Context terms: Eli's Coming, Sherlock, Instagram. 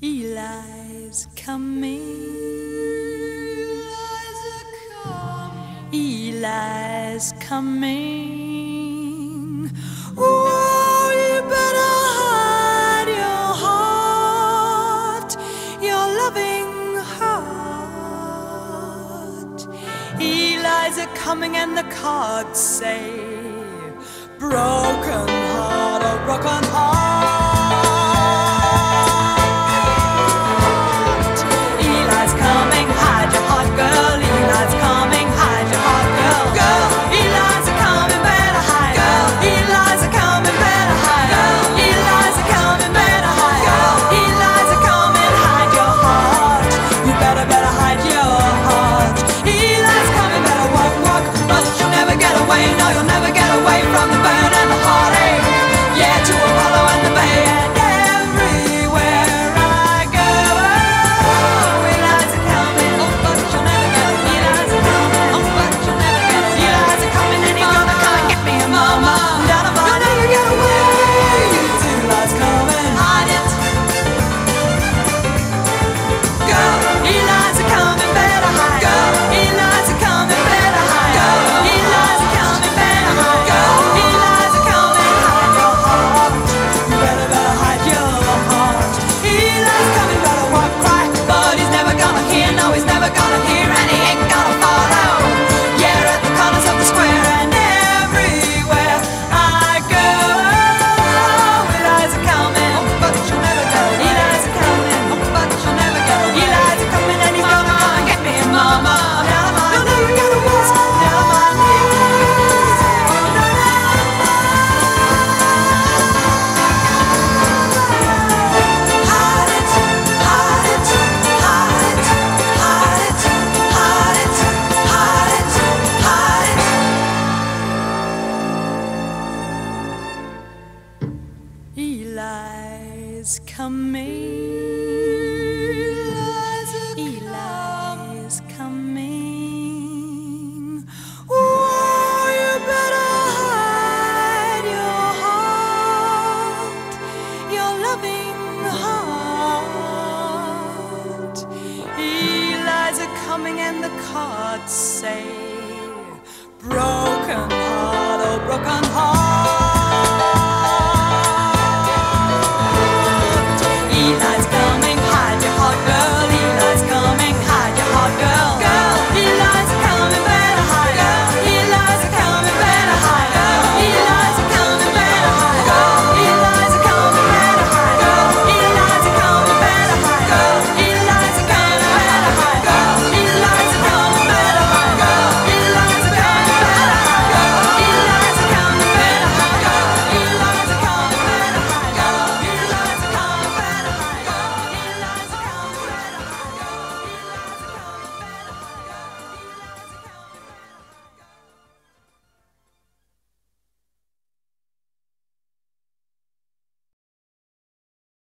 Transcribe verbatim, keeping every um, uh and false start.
Eli's coming. Eli's coming. Eli's coming. Oh, you better hide your heart, your loving heart. Eli's a coming, and the cards say, broken heart, a broken heart. Eli's coming. Eli's coming. Eli's coming. Oh, you better hide your heart, your loving heart. Eli's coming, and the cards say, broken heart, oh broken heart.